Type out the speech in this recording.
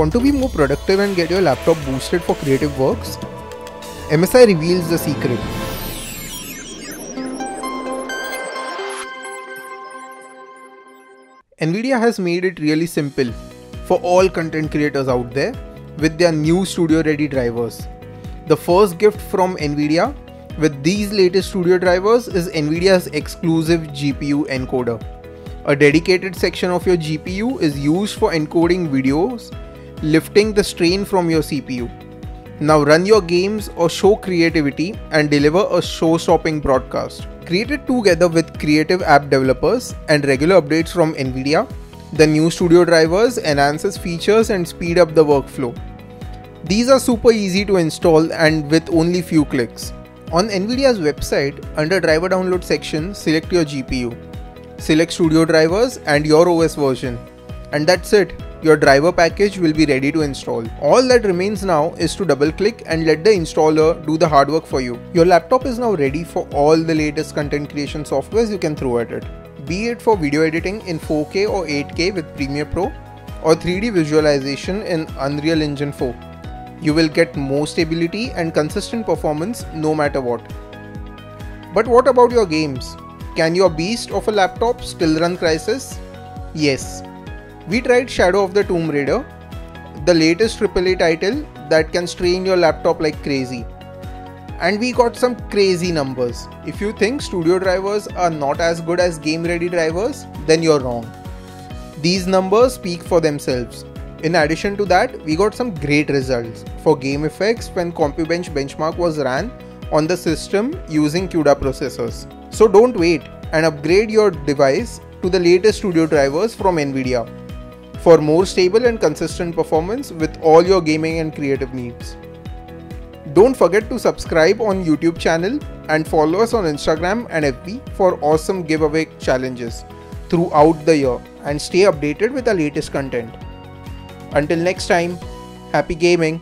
Want to be more productive and get your laptop boosted for creative works? MSI reveals the secret. Nvidia has made it really simple for all content creators out there with their new studio ready drivers. The first gift from Nvidia with these latest studio drivers is Nvidia's exclusive GPU encoder. A dedicated section of your GPU is used for encoding videos, lifting the strain from your CPU. Now run your games or show creativity and deliver a show-stopping broadcast. Created together with creative app developers and regular updates from Nvidia, the new studio drivers enhances features and speed up the workflow. These are super easy to install and with only few clicks. On Nvidia's website, under driver download section, select your GPU. Select studio drivers and your OS version, and that's it. Your driver package will be ready to install. All that remains now is to double click and let the installer do the hard work for you. Your laptop is now ready for all the latest content creation softwares you can throw at it, be it for video editing in 4K or 8K with Premiere Pro or 3D visualization in Unreal Engine 4. You will get more stability and consistent performance no matter what. But what about your games? Can your beast of a laptop still run Crysis? Yes. We tried Shadow of the Tomb Raider, the latest AAA title that can strain your laptop like crazy. And we got some crazy numbers. If you think studio drivers are not as good as game ready drivers, then you're wrong. These numbers speak for themselves. In addition to that, we got some great results for game effects when CompuBench benchmark was ran on the system using CUDA processors. So don't wait and upgrade your device to the latest studio drivers from Nvidia for more stable and consistent performance with all your gaming and creative needs. Don't forget to subscribe on YouTube channel and follow us on Instagram and FB for awesome giveaway challenges throughout the year, and stay updated with our latest content. Until next time, happy gaming!